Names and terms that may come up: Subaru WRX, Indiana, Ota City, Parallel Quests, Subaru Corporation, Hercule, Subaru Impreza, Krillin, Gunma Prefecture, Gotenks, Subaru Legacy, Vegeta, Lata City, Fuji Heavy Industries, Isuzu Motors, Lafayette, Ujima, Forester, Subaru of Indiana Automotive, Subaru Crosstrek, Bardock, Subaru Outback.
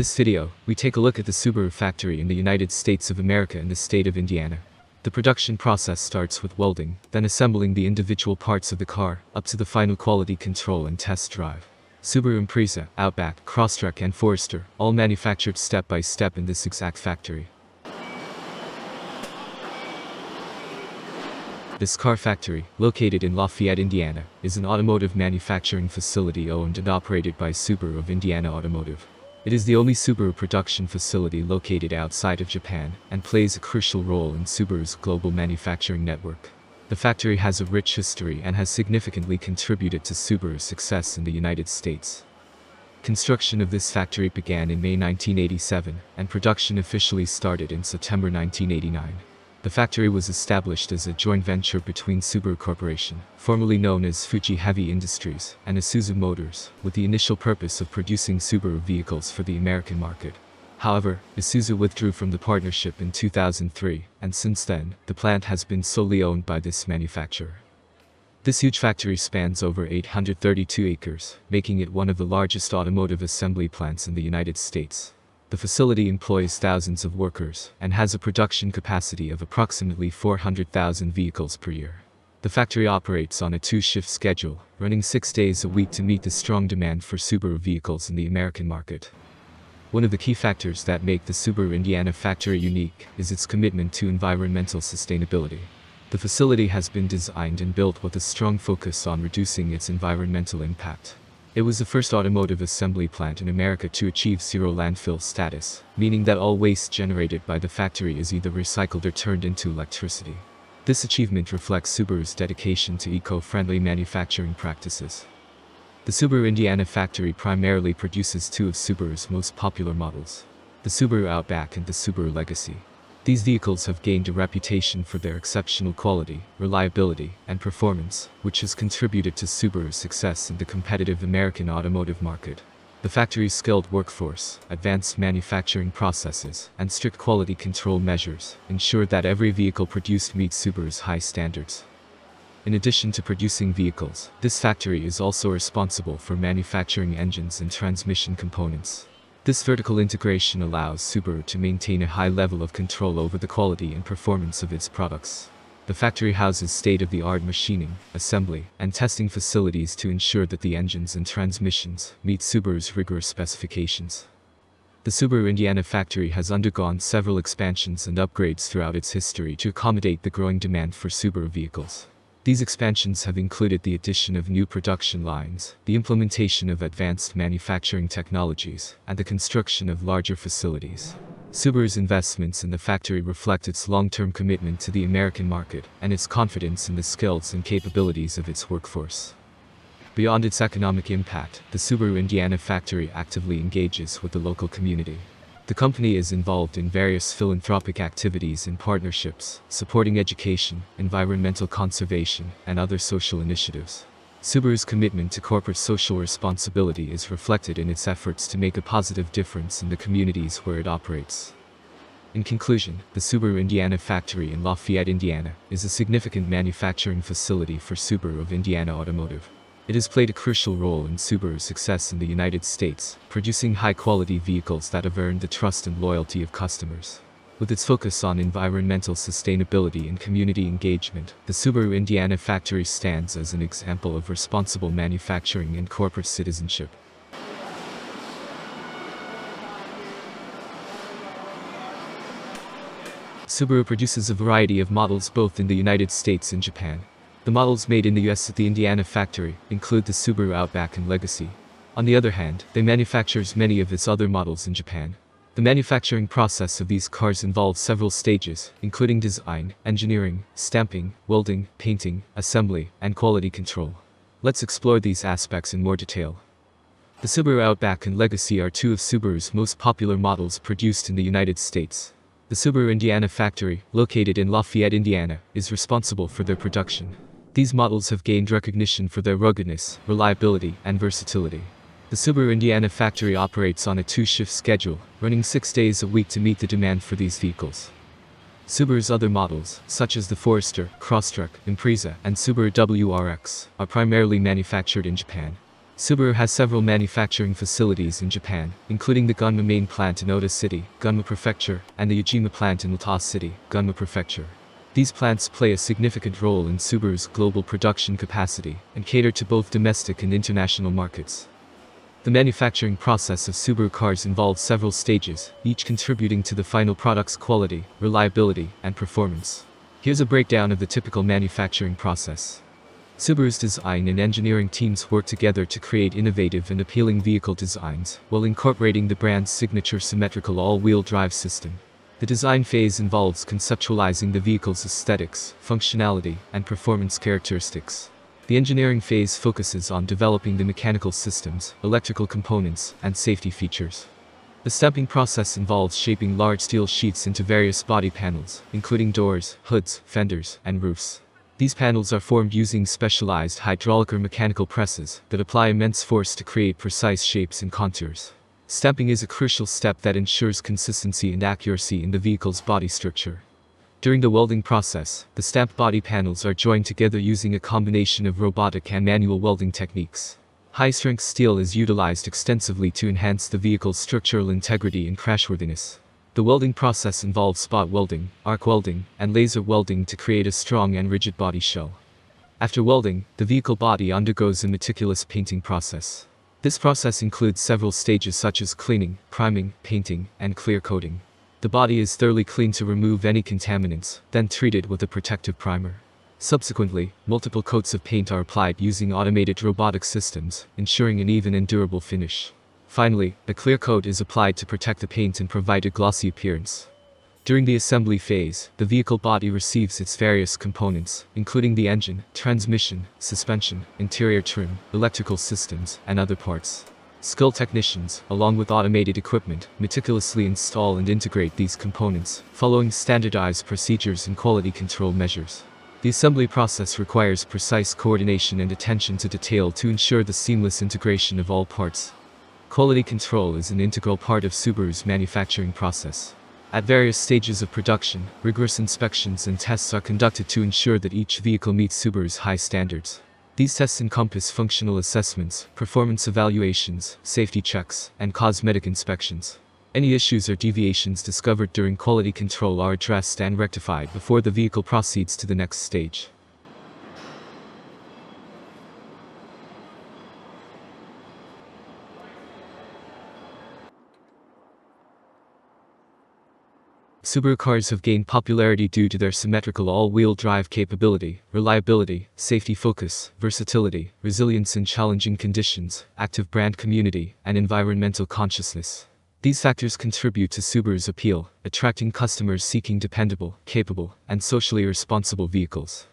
this video, we take a look at the Subaru factory in the United States of America in the state of Indiana. The production process starts with welding, then assembling the individual parts of the car, up to the final quality control and test drive. Subaru Impreza, Outback, Crosstrek and Forester, all manufactured step by step in this exact factory. This car factory, located in Lafayette, Indiana, is an automotive manufacturing facility owned and operated by Subaru of Indiana Automotive. It is the only Subaru production facility located outside of Japan, and plays a crucial role in Subaru's global manufacturing network. The factory has a rich history and has significantly contributed to Subaru's success in the United States. Construction of this factory began in May 1987, and production officially started in September 1989. The factory was established as a joint venture between Subaru Corporation, formerly known as Fuji Heavy Industries, and Isuzu Motors, with the initial purpose of producing Subaru vehicles for the American market. However, Isuzu withdrew from the partnership in 2003, and since then, the plant has been solely owned by this manufacturer. This huge factory spans over 832 acres, making it one of the largest automotive assembly plants in the United States. The facility employs thousands of workers and has a production capacity of approximately 400,000 vehicles per year. The factory operates on a two-shift schedule, running 6 days a week to meet the strong demand for Subaru vehicles in the American market. One of the key factors that make the Subaru Indiana factory unique is its commitment to environmental sustainability. The facility has been designed and built with a strong focus on reducing its environmental impact. It was the first automotive assembly plant in America to achieve zero landfill status, meaning that all waste generated by the factory is either recycled or turned into electricity. This achievement reflects Subaru's dedication to eco-friendly manufacturing practices. The Subaru Indiana factory primarily produces two of Subaru's most popular models, the Subaru Outback and the Subaru Legacy. These vehicles have gained a reputation for their exceptional quality, reliability, and performance, which has contributed to Subaru's success in the competitive American automotive market. The factory's skilled workforce, advanced manufacturing processes, and strict quality control measures ensure that every vehicle produced meets Subaru's high standards. In addition to producing vehicles, this factory is also responsible for manufacturing engines and transmission components. This vertical integration allows Subaru to maintain a high level of control over the quality and performance of its products. The factory houses state-of-the-art machining, assembly, and testing facilities to ensure that the engines and transmissions meet Subaru's rigorous specifications. The Subaru Indiana factory has undergone several expansions and upgrades throughout its history to accommodate the growing demand for Subaru vehicles. These expansions have included the addition of new production lines, the implementation of advanced manufacturing technologies, and the construction of larger facilities. Subaru's investments in the factory reflect its long-term commitment to the American market and its confidence in the skills and capabilities of its workforce. Beyond its economic impact, the Subaru Indiana factory actively engages with the local community. The company is involved in various philanthropic activities and partnerships, supporting education, environmental conservation, and other social initiatives. Subaru's commitment to corporate social responsibility is reflected in its efforts to make a positive difference in the communities where it operates. In conclusion, the Subaru Indiana factory in Lafayette, Indiana, is a significant manufacturing facility for Subaru of Indiana Automotive. It has played a crucial role in Subaru's success in the United States, producing high-quality vehicles that have earned the trust and loyalty of customers. With its focus on environmental sustainability and community engagement, the Subaru Indiana factory stands as an example of responsible manufacturing and corporate citizenship. Subaru produces a variety of models both in the United States and Japan. The models made in the U.S. at the Indiana factory include the Subaru Outback and Legacy. On the other hand, they manufacture many of its other models in Japan. The manufacturing process of these cars involves several stages, including design, engineering, stamping, welding, painting, assembly, and quality control. Let's explore these aspects in more detail. The Subaru Outback and Legacy are two of Subaru's most popular models produced in the United States. The Subaru Indiana factory, located in Lafayette, Indiana, is responsible for their production. These models have gained recognition for their ruggedness, reliability, and versatility. The Subaru Indiana factory operates on a two-shift schedule, running 6 days a week to meet the demand for these vehicles. Subaru's other models, such as the Forester, Crosstrek, Impreza, and Subaru WRX, are primarily manufactured in Japan. Subaru has several manufacturing facilities in Japan, including the Gunma main plant in Ota City, Gunma Prefecture, and the Ujima plant in Lata City, Gunma Prefecture. These plants play a significant role in Subaru's global production capacity and cater to both domestic and international markets. The manufacturing process of Subaru cars involves several stages, each contributing to the final product's quality, reliability, and performance. Here's a breakdown of the typical manufacturing process. Subaru's design and engineering teams work together to create innovative and appealing vehicle designs, while incorporating the brand's signature symmetrical all-wheel drive system. The design phase involves conceptualizing the vehicle's aesthetics, functionality, and performance characteristics. The engineering phase focuses on developing the mechanical systems, electrical components, and safety features. The stamping process involves shaping large steel sheets into various body panels, including doors, hoods, fenders, and roofs. These panels are formed using specialized hydraulic or mechanical presses that apply immense force to create precise shapes and contours. Stamping is a crucial step that ensures consistency and accuracy in the vehicle's body structure. During the welding process, the stamped body panels are joined together using a combination of robotic and manual welding techniques. High-strength steel is utilized extensively to enhance the vehicle's structural integrity and crashworthiness. The welding process involves spot welding, arc welding, and laser welding to create a strong and rigid body shell. After welding, the vehicle body undergoes a meticulous painting process. This process includes several stages such as cleaning, priming, painting, and clear coating. The body is thoroughly cleaned to remove any contaminants, then treated with a protective primer. Subsequently, multiple coats of paint are applied using automated robotic systems, ensuring an even and durable finish. Finally, a clear coat is applied to protect the paint and provide a glossy appearance. During the assembly phase, the vehicle body receives its various components, including the engine, transmission, suspension, interior trim, electrical systems, and other parts. Skilled technicians, along with automated equipment, meticulously install and integrate these components, following standardized procedures and quality control measures. The assembly process requires precise coordination and attention to detail to ensure the seamless integration of all parts. Quality control is an integral part of Subaru's manufacturing process. At various stages of production, rigorous inspections and tests are conducted to ensure that each vehicle meets Subaru's high standards. These tests encompass functional assessments, performance evaluations, safety checks, and cosmetic inspections. Any issues or deviations discovered during quality control are addressed and rectified before the vehicle proceeds to the next stage. Subaru cars have gained popularity due to their symmetrical all-wheel drive capability, reliability, safety focus, versatility, resilience in challenging conditions, active brand community, and environmental consciousness. These factors contribute to Subaru's appeal, attracting customers seeking dependable, capable, and socially responsible vehicles.